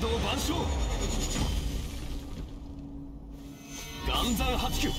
動万象、岩山八九。